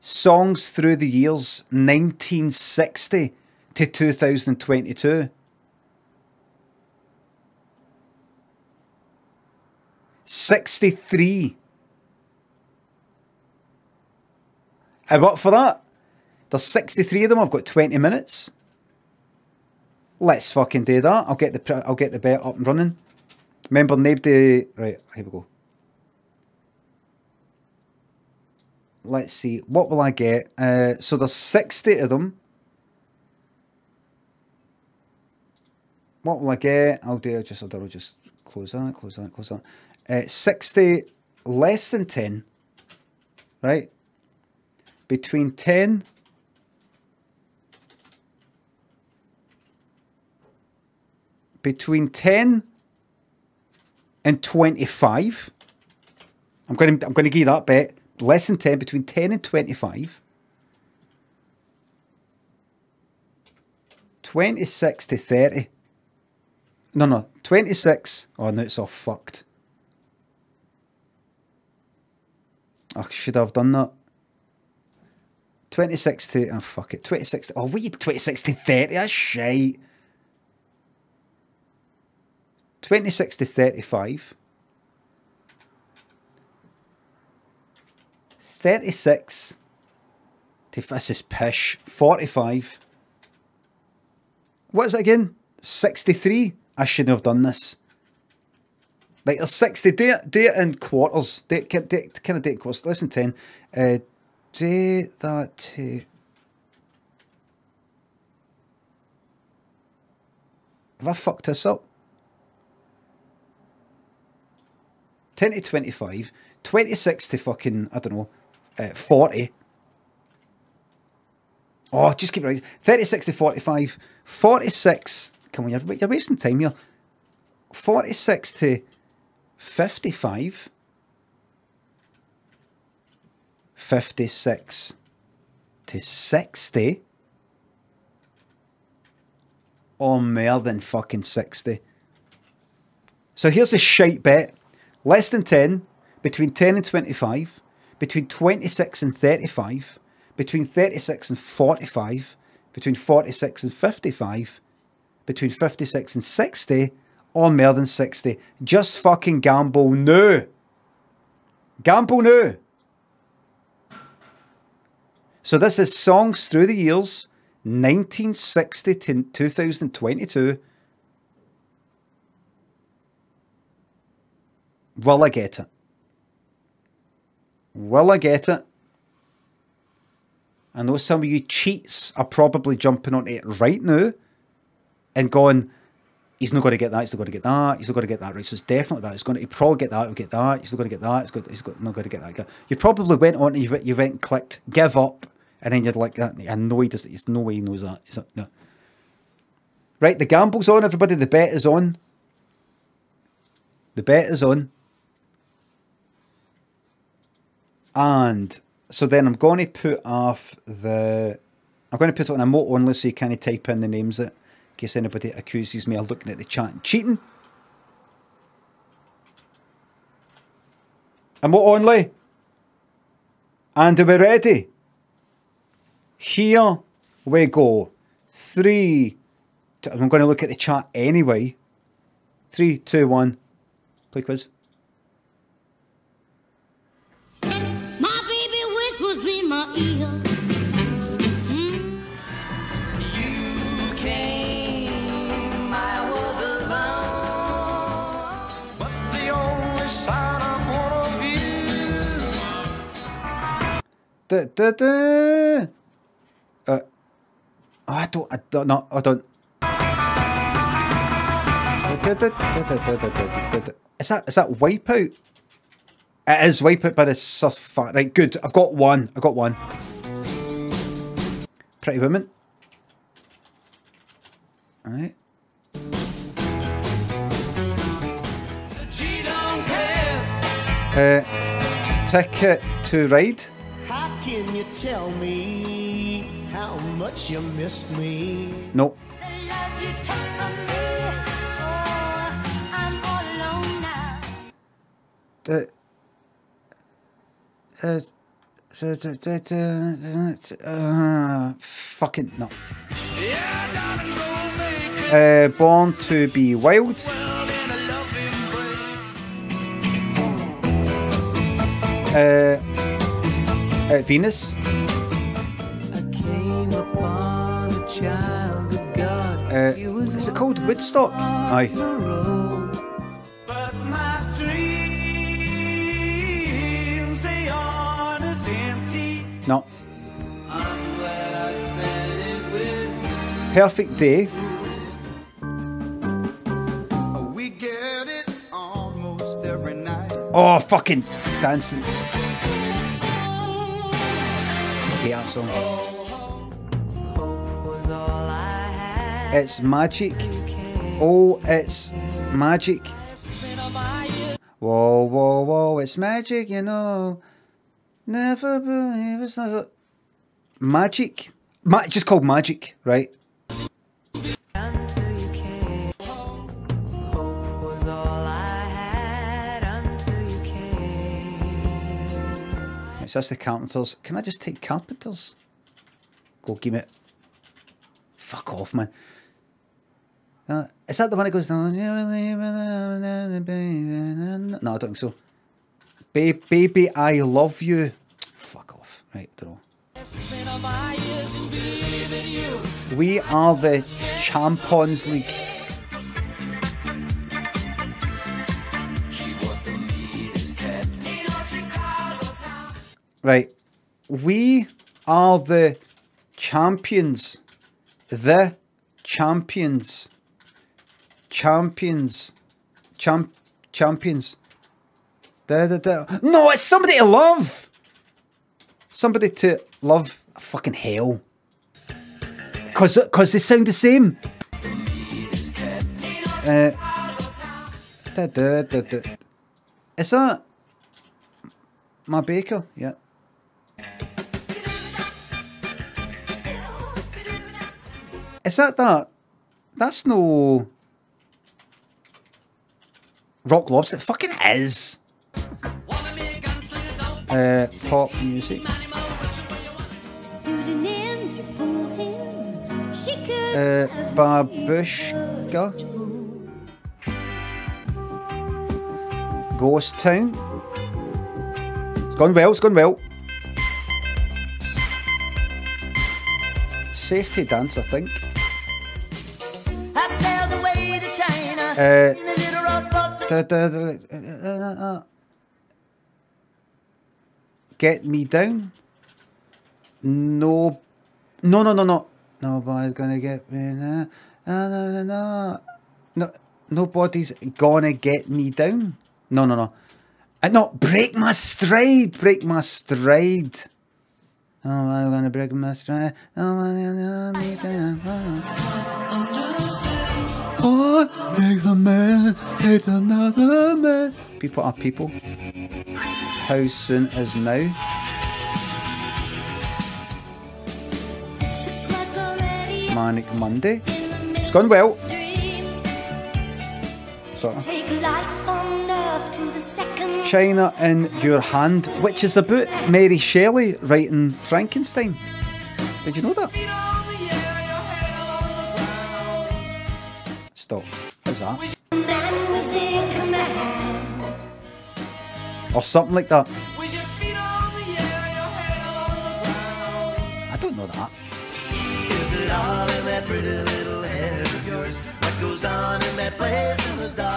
Songs through the years 1960 to 2022. $63. I'm up for that. There's 63 of them. I've got 20 minutes. Let's fucking do that. I'll get the bet up and running. Remember, nobody. Right, here we go. Let's see. What will I get? So there's 60 of them. What will I get? I'll just close that. 60 less than 10, right? Between 10 and 25. I'm going to give you that bet. Less than 10, between 10 and 25. 26 to 30. No, 26. Oh, no, it's all fucked. I should have done that. 26 to... Oh, fuck it. 26 to... Oh, we 26 to 30. That's shite. 26 to 35. 36 to... This is pish. 45. What is it again? 63. I shouldn't have done this. Like, there's 60. Do it in quarters. Do it in quarters. Less than 10. Do that to... Have I fucked this up? 10 to 25. 26 to fucking, I don't know, 40. Oh, just keep it right. 36 to 45. 46. Come on, you're wasting time here. 46 to 55. 56 to 60. Or more than fucking 60. So here's a shite bet. Less than 10. Between 10 and 25. Between 26 and 35. Between 36 and 45. Between 46 and 55. Between 56 and 60. Or more than 60. Just fucking gamble now. Gamble now. So this is songs through the years, 1960 to 2022. Will I get it? Will I get it? I know some of you cheats are probably jumping on it right now and going, he's not going to get that, he's not going to get that, he's not going to get that, right? So it's definitely that. He'll probably get that, he'll get that, he's not going to get that, he's not going to get that. You probably went on and you went and clicked, give up. And then you're like, I know he does it. There's no way he knows that. No. Right, the gamble's on, everybody. The bet is on. The bet is on. And so then I'm going to put off the... I'm going to put it on a emote only so you can't type in the names in case anybody accuses me of looking at the chat and cheating. Emote only. And are we ready? Here we go. 3, 2, I'm going to look at the chat anyway. 3, 2, 1. Play quiz. My baby whispers in my ear. You came, I was alone. But the only sign of one of you. Da da da. I don't. Is that Wipeout? It is Wipeout, but it's so far. Right, good. I've got one. Pretty Woman. All right. Ticket to Ride. How can you tell me how much you miss me? No. Fucking no. Born to be Wild. Venus. Is it called Woodstock? Aye. No. Perfect Day. We get it almost every night. Oh, fucking dancing. Hate that song. It's magic. Oh, it's magic. Whoa, whoa, whoa, it's magic, you know. Never believe it's not a... Magic. It's just called Magic, right? So that's the Carpenters. Can I just take Carpenters? Go give me it. Fuck off, man. Is that the one that goes down? No, I don't think so. Baby, I love you. Fuck off. Right, don't know. We are the Champions League. Right. We are the champions. The champions. Champions. Champions. No, it's Somebody to Love! Somebody to Love. Fucking hell. Because they sound the same. Is that My Baker? Yeah. Is that? That's no... Rock Lobster. It fucking is. Pop music. Babushka. Ghost Town. It's gone well, it's gone well. Safety Dance, I think. Get Me Down? No. No. Nobody's gonna get me down. No. Nobody's gonna get me down. No. And no, Break My Stride. Break my stride. Oh, I'm gonna break my stride. What makes a man hate another man? People are people. How soon is now? Manic Monday. It's gone well. Sort of. China in Your Hand, which is about Mary Shelley writing Frankenstein. Did you know that? Stop. How's that? Or something like that. I don't know that.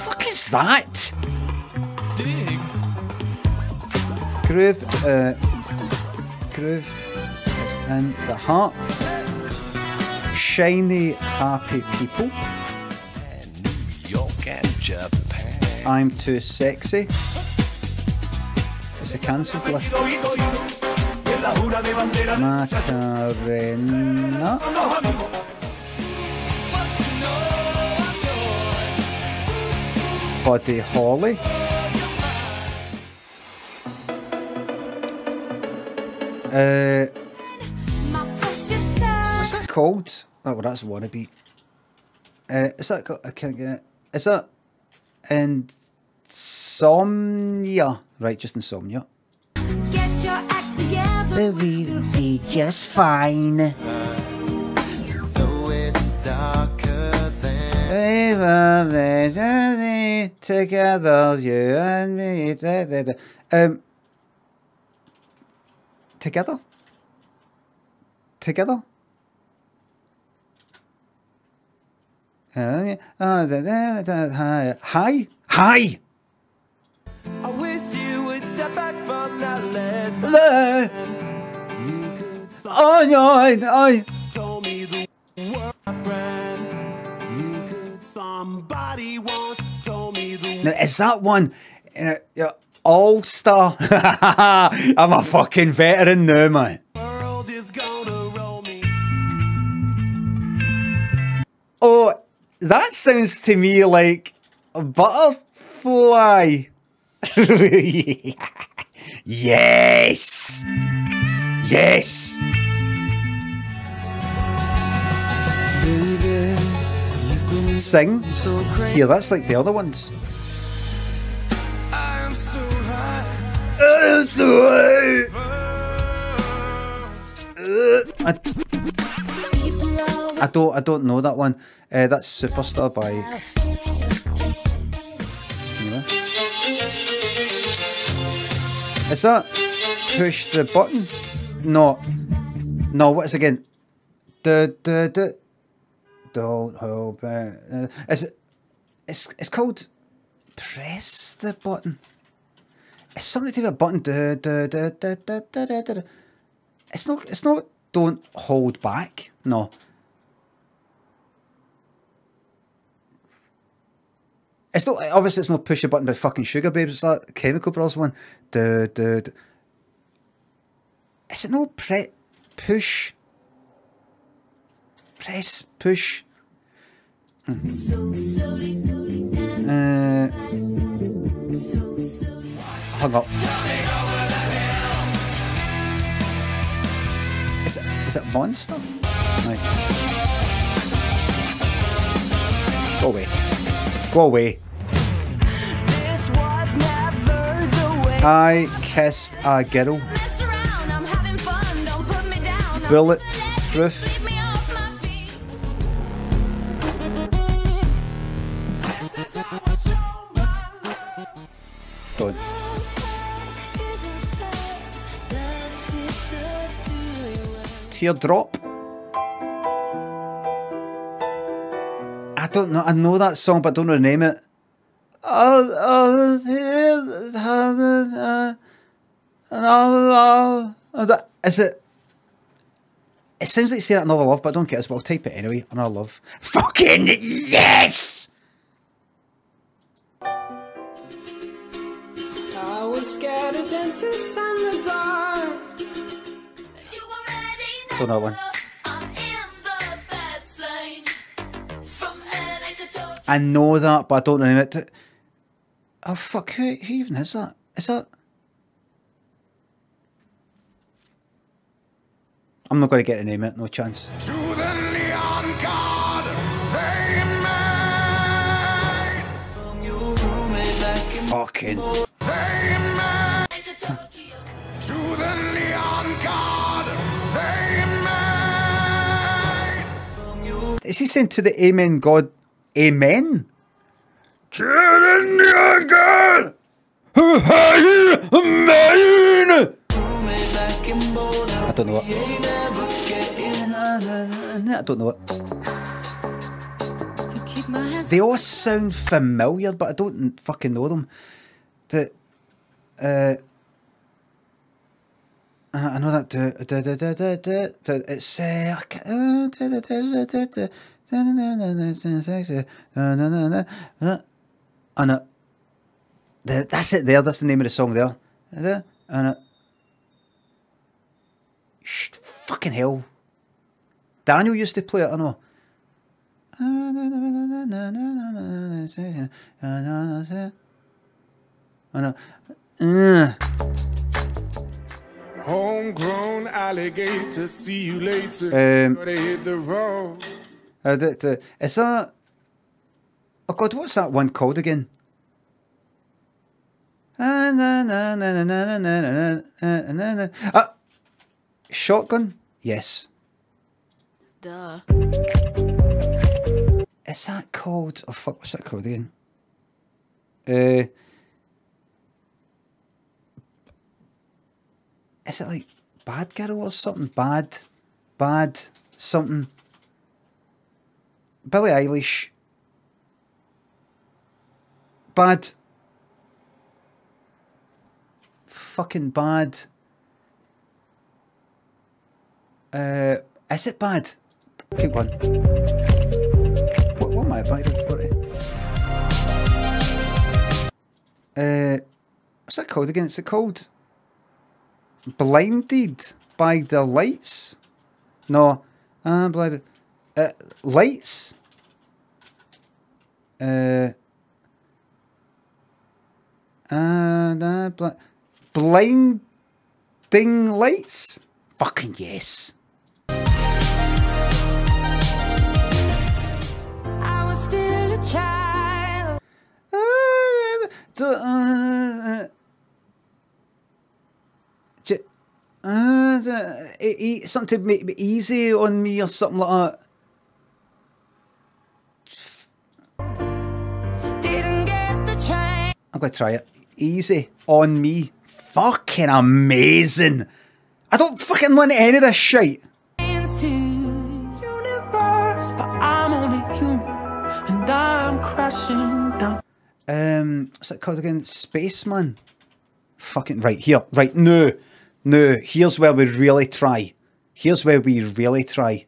Fuck is that? Dig. Groove is in the heart. Shiny, happy people. I'm Too Sexy. It's a cancelled list. Macarena. Buddy Holly. What's that called? Oh, well, that's Wannabe. Is that called? I can't get it. Is that Insomnia? Right, just Insomnia. Get your act together. that we would be just fine. Though it's darker than we will be journey together, you and me. Together? Together? Hi? Hi! I wish you would step back from that ledge. Oh no, I told me the word, my friend. You could, somebody once told me the word. Now, is that one your all star? I'm a fucking veteran now, man. World is gonna roll me. Oh, that sounds to me like a butterfly. Yes! Yes! Sing. Here, that's like the other ones. I'm so high. I'm so high. I don't know that one. That's Superstar by... Is that push the button? No. No, what is it again? Don't hold back. Is it, it's called press the button. It's something to do with a button. It's not don't hold back. No. It's not, obviously it's not push a button by fucking Sugar Babes, it's that Chemical Brothers one. Is it not push? Press, push. Hung up. Is it Monster? No. Go away. Go away. This was never the way. I kissed a girl. Bulletproof. Don't. Teardrop. I don't know, I know that song, but I don't know the name of it. Is it? It sounds like you say that Another Love, but I don't get it, but I'll type it anyway. Another Love. Fucking yes! I was scared of dentists and the dark. You already know. Don't know one. I know that, but I don't know it. Oh fuck! Who even is that? Is that? I'm not going to get a name it. No chance. To the neon god they made. From your roommate back in fucking. They made. To the neon god they made. Is he saying to the amen god? Amen. Children, who are you, man? I don't know what. I don't know what. They all sound familiar, but I don't fucking know them. I know that. It's no. That's it there, that's the name of the song there. Fucking hell. Daniel used to play it, I know. Homegrown alligator, see you later. Gotta hit the road. Is that... Oh god, what's that one called again? Shotgun? Yes. Duh. Is that called... Oh fuck, what's that called again? Is it like Bad Girl or something? Bad something. Billie Eilish. Bad. Fucking bad. Is it bad? Keep going. What am I about for it? What's that called again? It's called Blinded by the Lights? No. Blinded. Lights? Blinding Lights? Fucking yes. I was still a child. Something to make it easy on me or something like that. I'm going to try it. Easy on me. Fucking amazing. I don't fucking want any of this shit. What's it called again? Spaceman. Fucking right here. Right, no, here's where we really try. No, the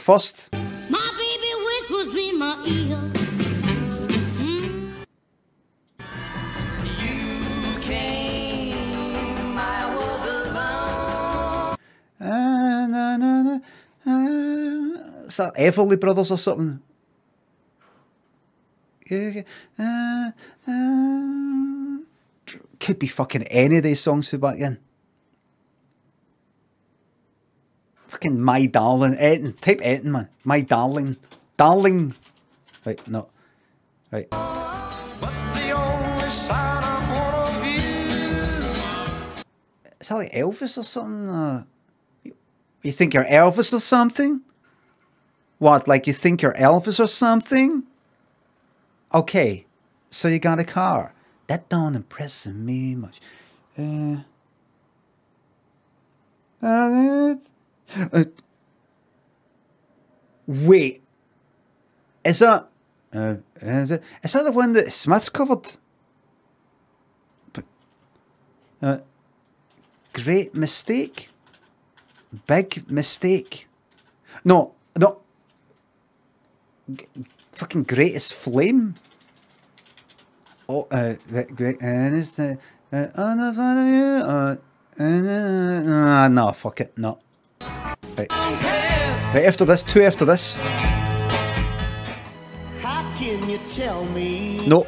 first. My baby whispers in my ear. Is that Everly Brothers or something? Could be fucking any of these songs from back then. Fucking My Darling, Eton. Type Eton, man. My Darling. Darling. Right, no. Right. But the only sign I want of you. Is that like Elvis or something? You think you're Elvis or something? What, like you think you're Elvis or something? Okay, so you got a car. That don't impress me much. Wait. Is that the one that Smith's covered? Great mistake? Big mistake? No. Fucking Greatest Flame. Oh, great. No, fuck it. No. Right. Right after this. Two after this. How can you tell me? Nope.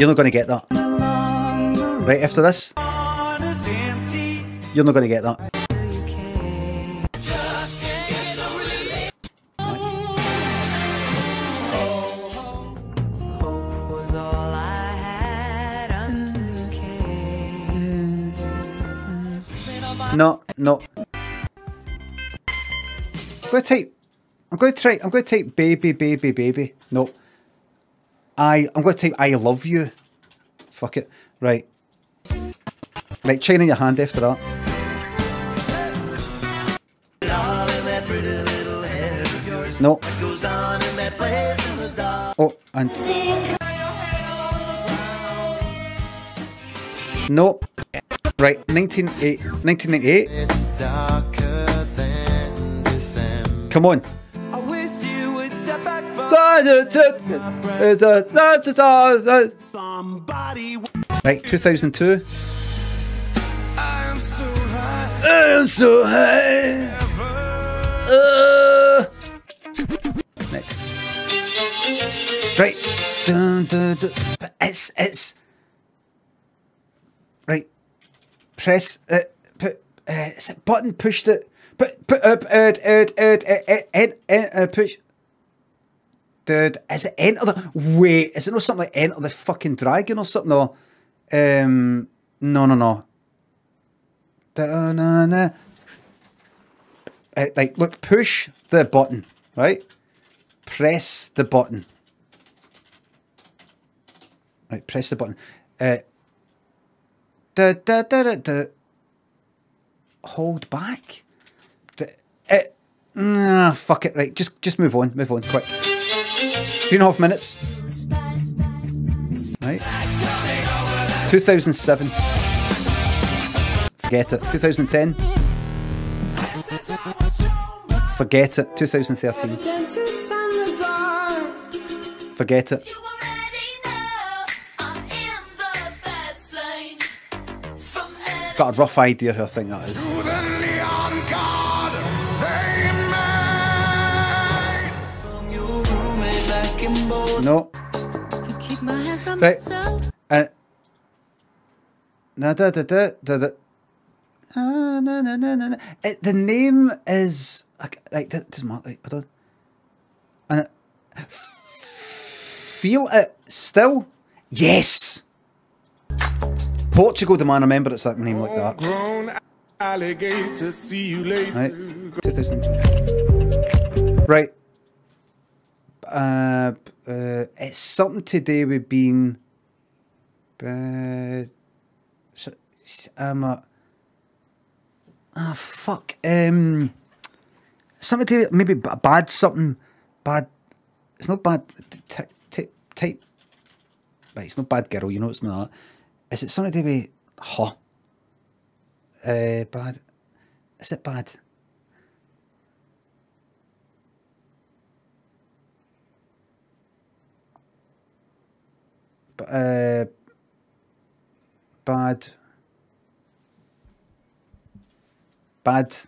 You're not gonna get that. Right after this. You're not gonna get that. No. I'm going to type baby. No. I'm going to type I love you. Fuck it. Right. Right, chain in your hand after that. No. Oh, and... No. Right, 1998. It's darker than December. Come on. I wish you would step back from somebody. Right, 2002. I am so high. Next. Right. But it's right. Press it. Is it button? Pushed it. Push. Dude, is it Enter the? Wait, is it not something like Enter the fucking Dragon or something? No. No. Like, look, push the button, right? Press the button. Right, press the button. Hold back. Fuck it, right. Just move on, quick. 3.5 minutes. Right. 2007. Forget it. 2010. Forget it. 2013. Forget it. Got a rough idea who I think that is. No. Right. No. The name is like that doesn't matter. Like, hold on. Feel it still? Yes. Portugal, the man. I remember it's that name like that. Right. 2000. Right. It's something today we've been. Fuck. Something today, maybe bad something. Bad. It's not bad. Type. Right. It's not bad girl. You know it's not. Is it something to be, huh? Bad. Is it bad? Bad. Bad,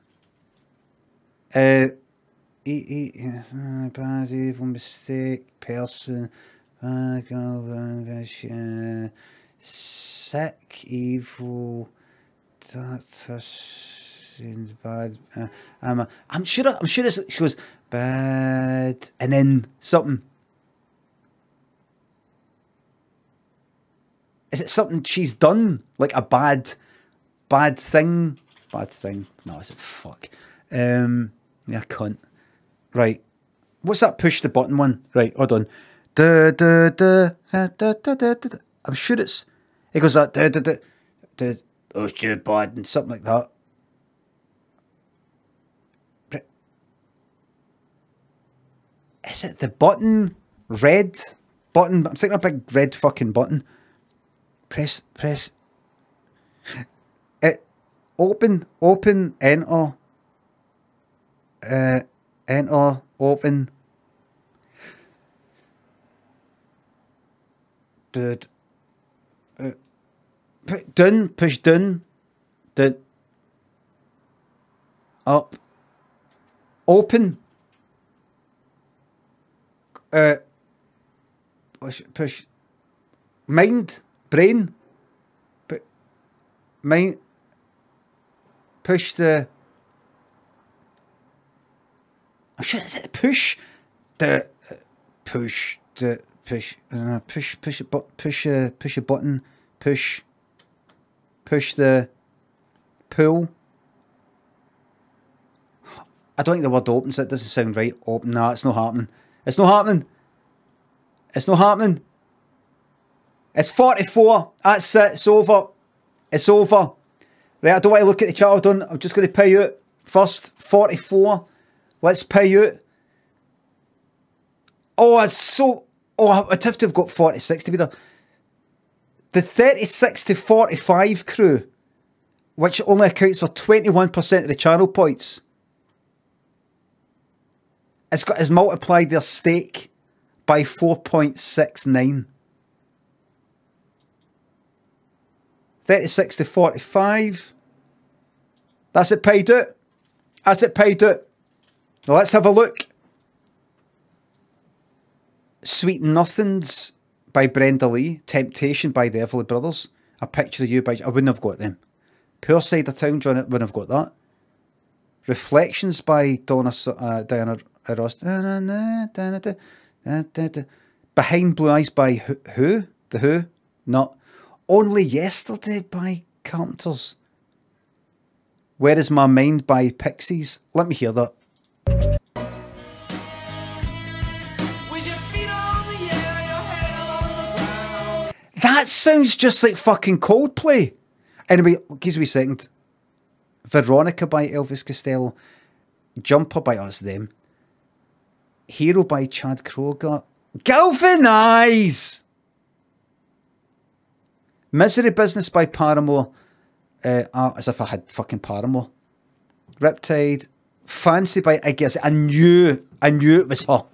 evil, mistake, person. Sick, evil, that seems bad. I'm sure this goes bad, and then something. Is it something she's done? Like a bad thing? Bad thing? No, it's a fuck. Yeah, cunt. Right. What's that push the button one? Right, hold on. I'm sure it's. It goes like, oh, shit, Biden, something like that. Is it the button? Red button? I'm thinking a big red fucking button. Press. It, open, enter. Enter, open. Dude. Done, push done, done, up, open, push, mind, brain, mind, push the, oh shit, is it push a button, push the pull. I don't think the word opens, so it doesn't sound right. Open, nah, it's not happening. It's not happening. It's not happening. It's 44. That's it. It's over. It's over. Right, I don't want to look at the chat. I've done. I'm just going to pay you first. 44. Let's pay you. Oh, it's so. Oh, I'd have to have got 46 to be there. The 36 to 45 crew, which only accounts for 21% of the channel points, has multiplied their stake by 4.69. 36 to 45. That's it paid out. That's it paid out. Now let's have a look. Sweet Nothings by Brenda Lee, Temptation by the Everly Brothers, A Picture of You by... I wouldn't have got them. Poor Side of Town, John, I wouldn't have got that. Reflections by Diana Ross. Behind Blue Eyes by who? The Who? Not. Only Yesterday by Carpenters. Where Is My Mind by Pixies. Let me hear that. That sounds just like fucking Coldplay. Anyway, gives me a second. Veronica by Elvis Costello. Jumper by Us Them. Hero by Chad Kroger. Galvanize! Misery Business by Paramore. As if I had fucking Paramore. Riptide. Fancy by, I guess, I knew it was her.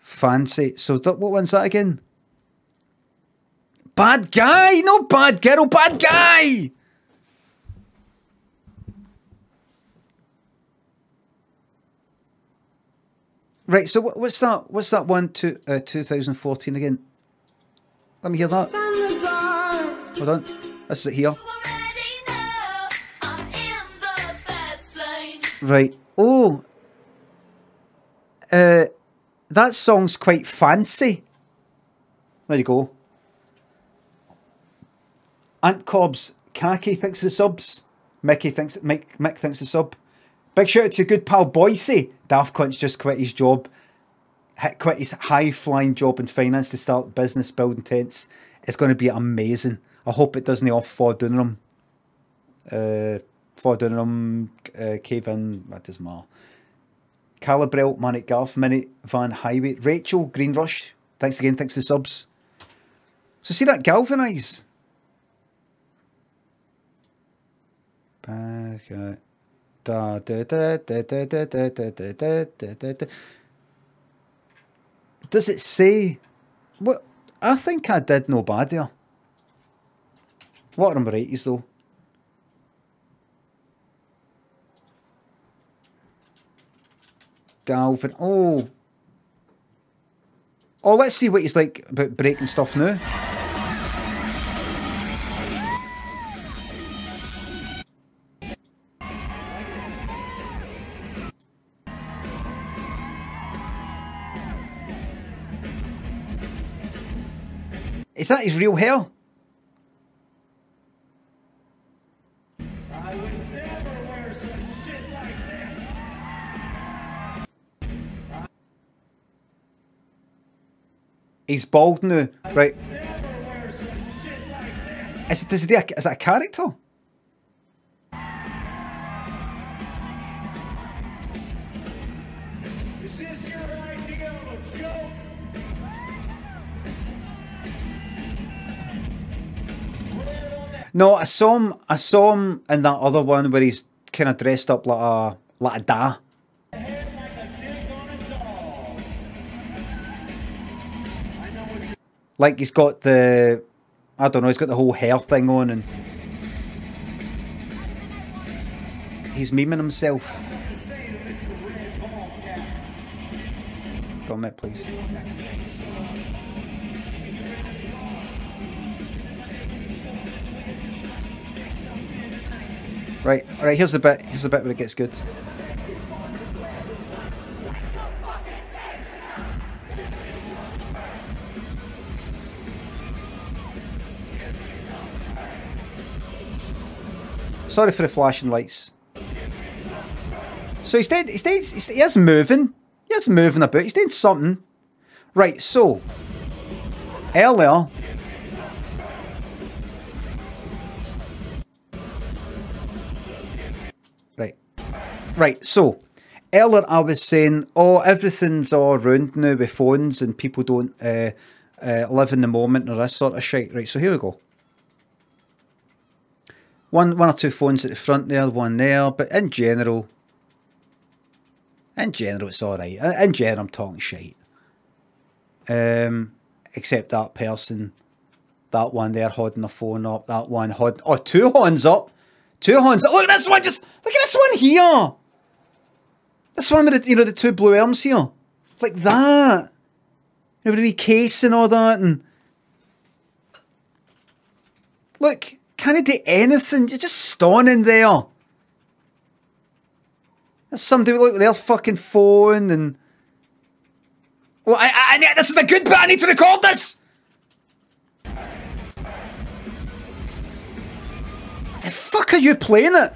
Fancy. So what one's that again? Bad Guy, no Bad Girl, Bad Guy! Right, so what's that? What's that one to 2014 again? Let me hear that. Hold on, this is it here. Right. Oh, that song's quite fancy. There you go. Ant Cobbs, Khaki thinks the subs. Mickey thinks Mick thinks the sub. Big shout out to your good pal Boise. Daft Cunt's just quit his job. Quit his high-flying job in finance to start business building tents. It's going to be amazing. I hope it doesn't off Ford Dunham. Ford Dunham, Kevin, that doesn't matter. Calibrel, Manic Garth, Minute, Van Highway. Rachel, Green Rush. Thanks again, thanks to the subs. So see that Galvanise. Back at... Does it say what? I think I did know bad there. What number 80s though? Galvin. Oh, let's see what he's like about breaking stuff now. Is that his real hair? I would never wear some shit like this. He's bald now, right? I would never wear some shit like this. Is that a character? Is this your idea of a joke? No, I saw him in that other one where he's kind of dressed up like a da. Like he's got the, I don't know, he's got the whole hair thing on and he's memeing himself. Go on, mate, please. Right, all right. Here's the bit where it gets good. Sorry for the flashing lights. So he is moving. He is moving about. He's doing something. Right. So earlier. Right, so, earlier I was saying, oh, everything's all round now with phones and people don't live in the moment or this sort of shit. Right, so here we go. One or two phones at the front there, one there, but in general it's all right. In general, I'm talking shit. Except that person, that one there holding the phone up, that one holding, oh, two horns up. Two horns up. Look at this one, just, look at this one here. This one with the, you know, the two blue elms here, like that. You know, with a wee case and all that, and look, can't do anything. You're just standing there. There's somebody with their fucking phone, and well, I this is the good bit. I need to record this. The fuck are you playing it?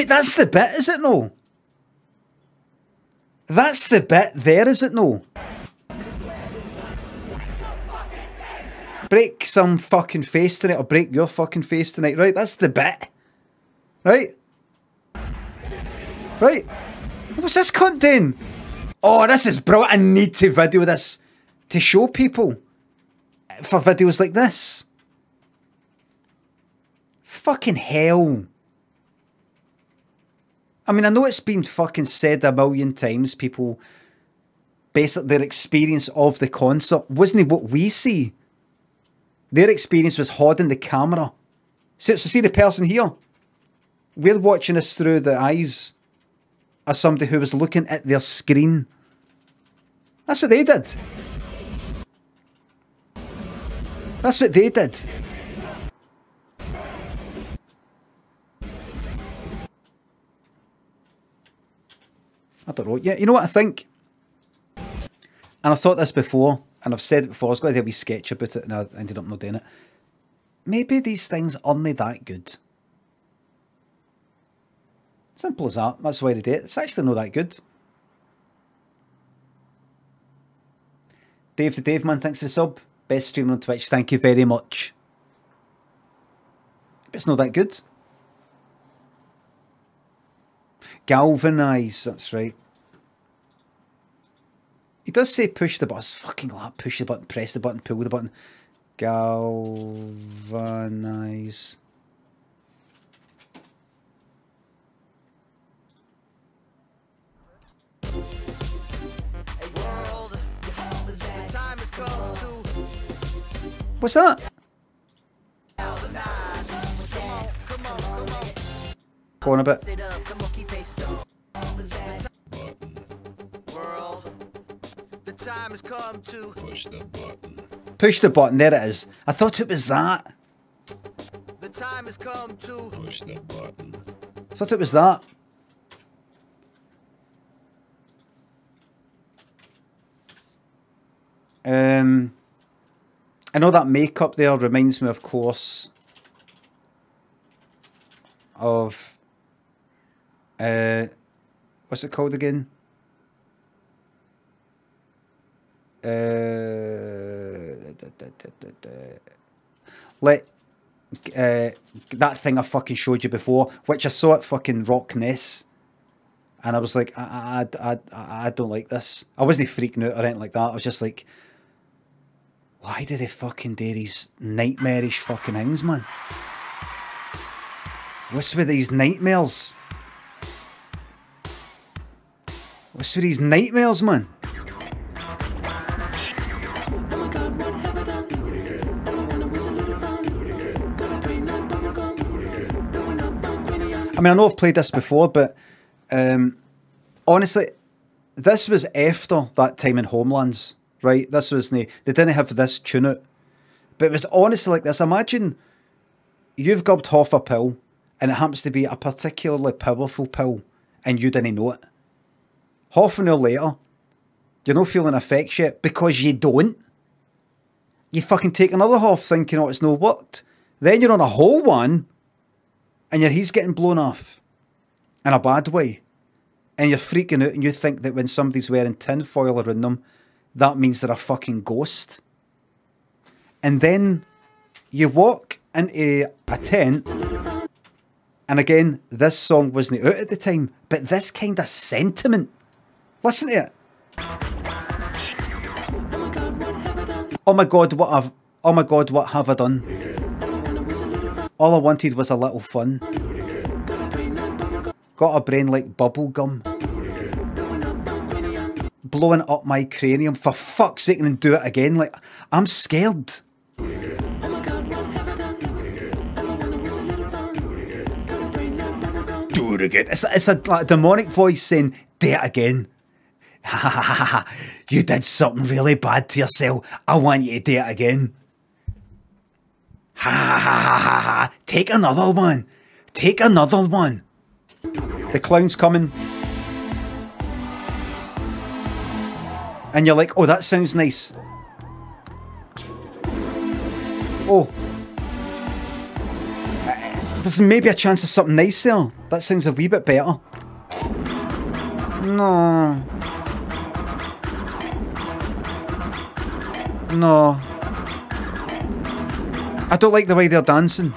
mean, that's the bit, is it no? That's the bit there, is it no? Break some fucking face tonight, or break your fucking face tonight, right? That's the bit. Right? Right? What's this cunt doing? Oh, this is bro. I need to video this to show people for videos like this. Fucking hell. I mean, I know it's been fucking said a million times, people, basically their experience of the concert wasn't it what we see. Their experience was holding the camera. So see the person here? We're watching this through the eyes of somebody who was looking at their screen. That's what they did. That's what they did. I don't know. Yeah, you know what I think? And I thought this before, and I've said it before, I was going to do a wee sketch about it, and I ended up not doing it. Maybe these things aren't that good. Simple as that. That's why they did it. It's actually not that good. Dave the Dave Man, thanks for the sub. Best streamer on Twitch. Thank you very much. It's not that good. Galvanise, that's right. He does say push the button. Fucking lap, push the button, press the button, pull the button. Galvanise. What's that? Go on a bit. Push the button. Push the button, there it is. I thought it was that. The time has come to push the button. I thought it was that. I know that makeup there reminds me, of course, of, what's it called again? That thing I fucking showed you before, which I saw at fucking Rock Ness, and I was like, I don't like this. I wasn't freaking out or anything like that. I was just like, why do they fucking do these nightmarish fucking things, man? What's with these nightmares? What's with these nightmares, man? I mean, I know I've played this before, but honestly, this was after that time in Homelands. Right, this was they didn't have this tune out, but it was honestly like this. Imagine you've gubbed half a pill, and it happens to be a particularly powerful pill, and you didn't know it. Half an hour later, you're not feeling effects yet because you don't. You fucking take another half, thinking, "Oh, it's not worked." Then you're on a whole one, and your he's getting blown off, in a bad way, and you're freaking out, and you think that when somebody's wearing tinfoil around them, that means they're a fucking ghost. And then you walk into a tent. And again, this song wasn't out at the time, but this kind of sentiment. Listen to it. Oh my God, what have, oh my God, what have I done? All I wanted was a little fun. Got a brain like bubble gum. Blowing up my cranium, for fuck's sake, and then do it again. Like, I'm scared. Do it again. It's a like, demonic voice saying, do it again. Ha ha ha ha. You did something really bad to yourself. I want you to do it again. Ha ha ha ha ha. Take another one. Take another one. The clown's coming. And you're like, oh, that sounds nice. Oh. There's maybe a chance of something nice there. That sounds a wee bit better. No. No. I don't like the way they're dancing.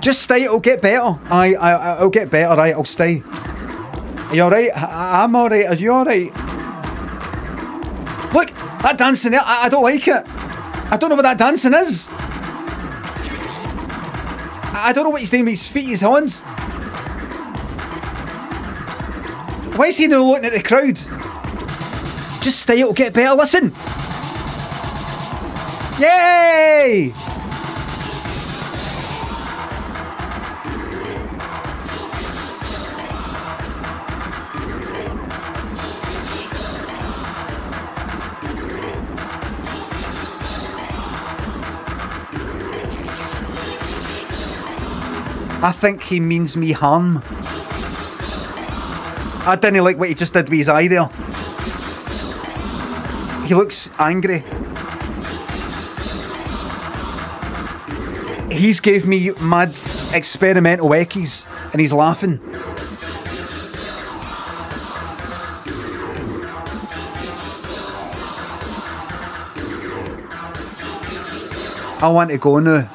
Just stay, it'll get better. I'll get better, right, I'll stay. Are you alright? I'm alright, are you alright? Look, that dancing there, I don't like it. I don't know what that dancing is. I don't know what he's doing with his feet, his hands. Why is he not looking at the crowd? Just stay, it'll get better, listen. Yay! I think he means me harm. I didn't like what he just did with his eye there. He looks angry. He's gave me mad experimental eckies and he's laughing. I want to go now.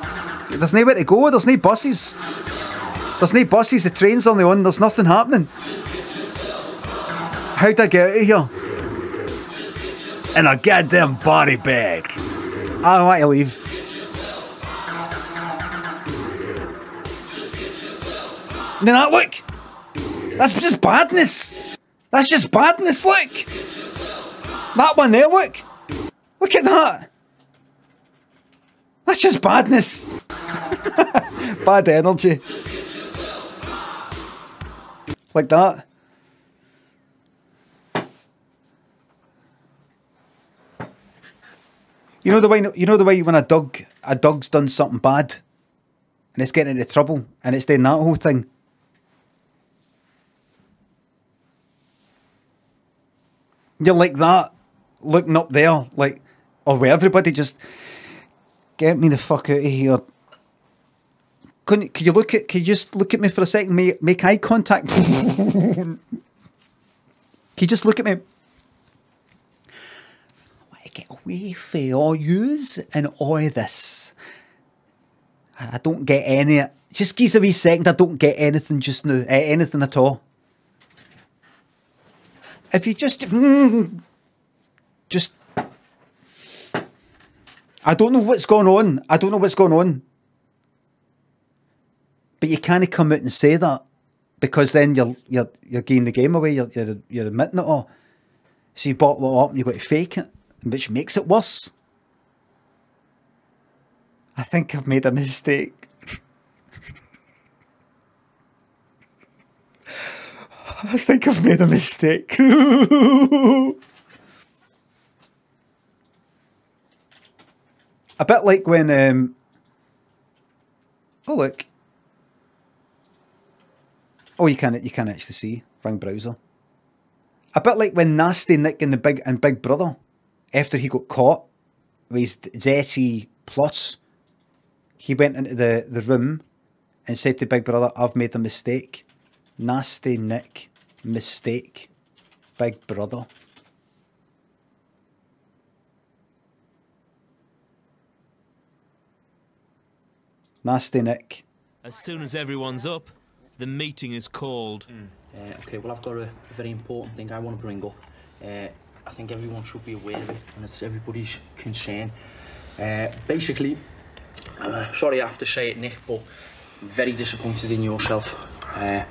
There's nowhere to go, there's no buses. There's no buses, the train's only on, there's nothing happening. How'd I get out of here? In a goddamn body bag. I want to leave. Then that look! That's just badness! That's just badness, look! That one there, look! Look at that! That's just badness! Bad energy. Like that. You know the way when a dog's done something bad and it's getting into trouble and it's doing that whole thing. You're like that, looking up there, like, or where everybody just get me the fuck out of here. Can you just look at me for a second? Make eye contact. Can you just look at me? I want to get away from all yous and all this. I don't get any. Just give us a wee second. I don't get anything just now. Anything at all. If you just. I don't know what's going on. I don't know what's going on. But you can't come out and say that because then you're giving the game away. You're admitting it all. So you bottle it up and you've got to fake it, which makes it worse. I think I've made a mistake. I think I've made a mistake. A bit like when oh look. Oh, you can't actually see. Wrong browser. A bit like when Nasty Nick and Big Brother, after he got caught with his dirty plots, he went into the room and said to Big Brother, I've made a mistake. Nasty Nick, mistake. Big Brother. Nasty Nick. As soon as everyone's up, the meeting is called. Okay, well, I've got a very important thing I want to bring up. I think everyone should be aware of it, and it's everybody's concern. Basically, sorry I have to say it, Nick, but I'm very disappointed in yourself. I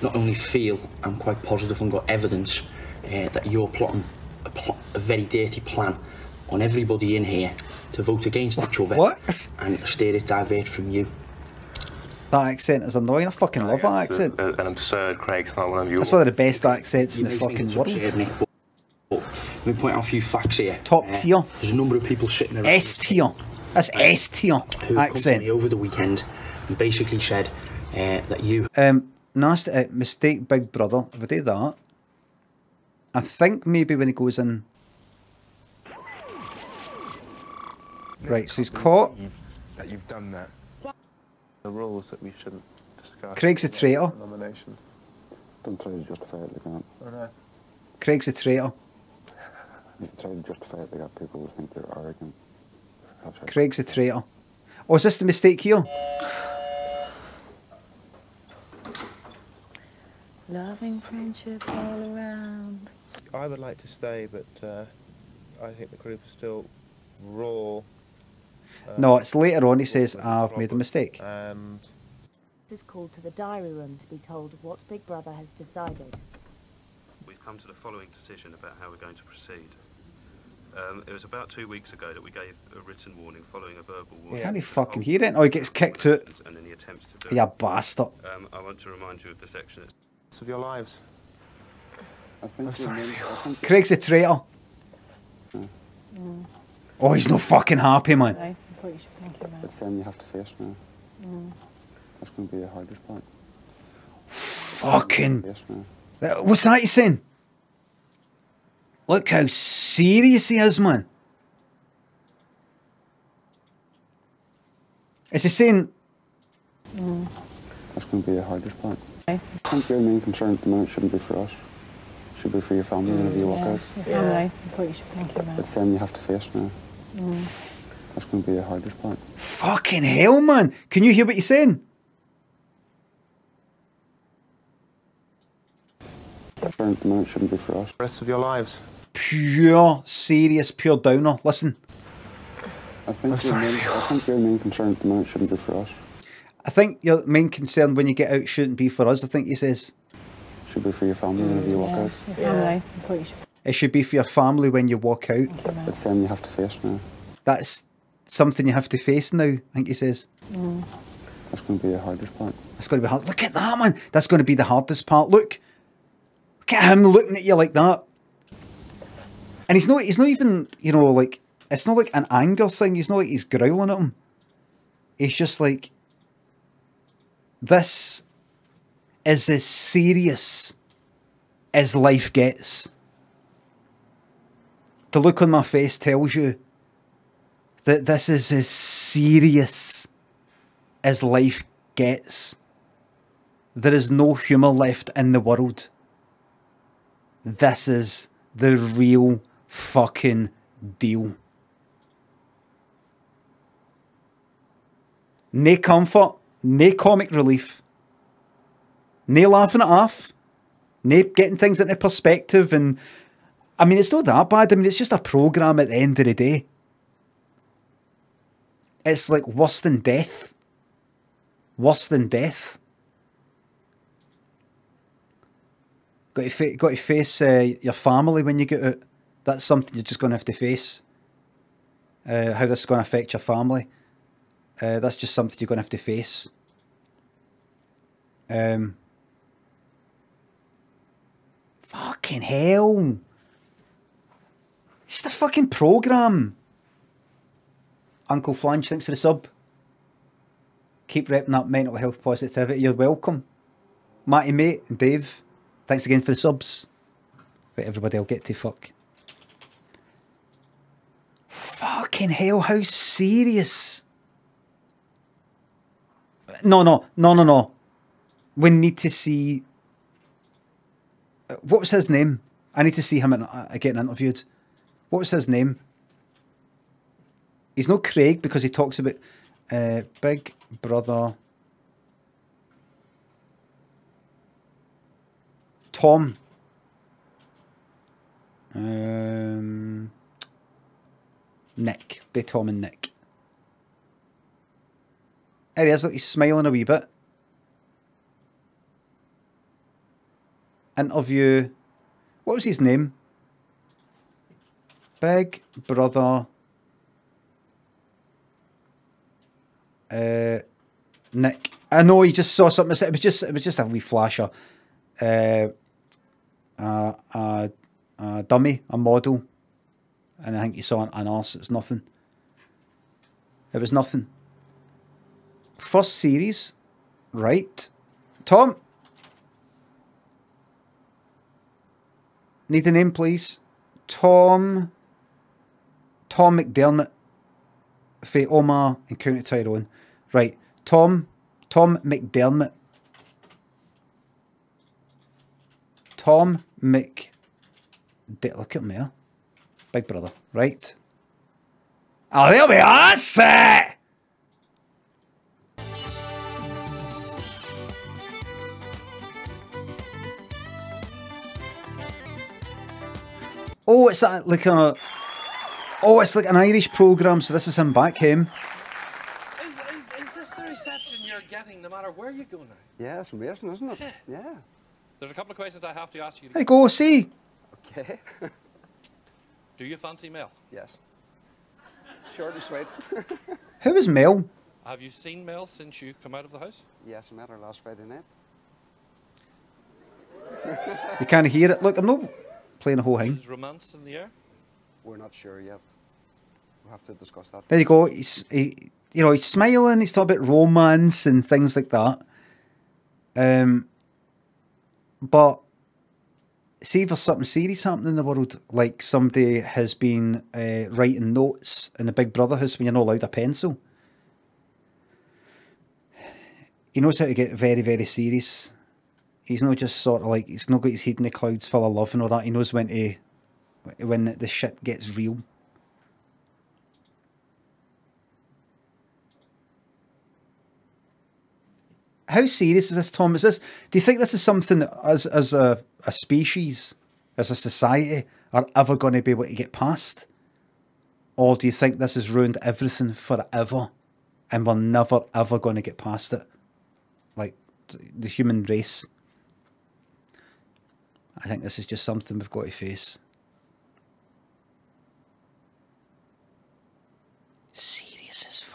not only feel, I'm quite positive and got evidence that you're plotting a very dirty plan on everybody in here to vote against each other. What? And steer it divert from you. That accent is annoying. I fucking love that accent. An absurd Craig's not one of you. That's one of the best accents in the fucking world. Let me point out a few facts here. Top tier. There's a number of people sitting around. S tier. That's S tier who accent. Who over the weekend and basically said that you. Nasty mistake, Big Brother. If I did that, I think maybe when he goes in. Right, so he's caught. That you've done that. The rules that we shouldn't discuss. Craig's a traitor. Nomination. Don't try to justify it like that. Oh, no. Craig's a traitor. If you try to justify it like that, people will think they're arrogant. Craig's a traitor. Oh, is this the mistake here? Loving friendship all around. I would like to stay, but I think the group is still raw. No, it's later on he says, I've made a mistake. And is called to the diary room to be told what Big Brother has decided. We've come to the following decision about how we're going to proceed. It was about 2 weeks ago that we gave a written warning following a verbal warning. Can he fucking hear it? Oh, he gets kicked out. And then he attempts to do it. Bastard. I want to remind you of the section of your lives. I think Craig's a traitor. Mm. Oh, he's not fucking happy, man. No, I thought you should thank him, man. It's something you have to face now. Mm. That's going to be the hardest part. Fucking. What's that he's saying? Look how serious he is, man. Is he saying? Mm. That's going to be the hardest part. I think your main concern at the moment shouldn't be for us. It should be for your family whenever you walk out. Yeah. I thought you should thank him, man. It's something you have to face now. Mm. That's going to be the hardest part. Fucking hell, man. Can you hear what you're saying? At the moment shouldn't be for us. The rest of your lives. Pure, serious, pure downer. Listen. I think your main concern at the moment shouldn't be for us. I think your main concern when you get out shouldn't be for us, I think he says. Should be for your family whenever you walk out. Yeah. It should be for your family when you walk out. That's something you have to face now. That's something you have to face now, I think he says. Mm. That's going to be the hardest part. That's going to be hard. Look at that, man. That's going to be the hardest part. Look at him looking at you like that. And he's not even, you know, like, it's not like an anger thing. He's not like he's growling at him. He's just like, this is as serious as life gets. The look on my face tells you that this is as serious as life gets. There is no humour left in the world. This is the real fucking deal. Nae comfort, nae comic relief, nae laughing it off, nae getting things into perspective. And I mean, it's not that bad. I mean, it's just a program at the end of the day. It's like worse than death. Worse than death. Got to face your family when you get out. That's something you're just going to have to face. How this is going to affect your family. That's just something you're going to have to face. Fucking hell. It's just a fucking program. Uncle Flange, thanks for the sub. Keep repping that mental health positivity. You're welcome. Matty mate and Dave. Thanks again for the subs. Right, everybody, I'll get to fuck. Fucking hell, how serious. No. We need to see... What was his name? I need to see him getting interviewed. What was his name? He's not Craig because he talks about Big Brother... Tom. Nick. They're Tom and Nick. There he is, look, he's smiling a wee bit. Interview. What was his name? Big Brother. Nick. I know he just saw something. It was just a wee flasher. A dummy, a model, and I think he saw an arse. It's nothing. It was nothing. First series, right? Tom, need a name, please. Tom McDermott. Faye Omar and County Tyrone. Right, Tom McDermott. Tom Mc... Look at me there. Big brother, right? Oh, there we are! That's it! Oh, it's like a... Oh, it's like an Irish programme, so this is him back, him. Is this the reception you're getting no matter where you go now? Yeah, it's amazing, isn't it? Yeah. There's a couple of questions I have to ask you. Hey, go see. Okay. Do you fancy Mel? Yes. Short and sweet. Who is Mel? Have you seen Mel since you come out of the house? Yes, I met her last Friday night. You can't hear it. Look, I'm not playing the whole thing. Is romance in the air? We're not sure yet. We'll have to discuss that. There you go. He, you know, he's smiling. He's talking about romance and things like that. But see if there's something serious happening in the world, like somebody has been writing notes in the Big Brother house when you're not allowed a pencil. He knows how to get very, very serious. He's not just sort of like, he's not got his head in the clouds full of love and all that. He knows when to, when the shit gets real. How serious is this, Tom? Is this? Do you think this is something that, as a species, as a society, are ever going to be able to get past? Or do you think this has ruined everything forever, and we're never ever going to get past it? Like the human race. I think this is just something we've got to face. Serious as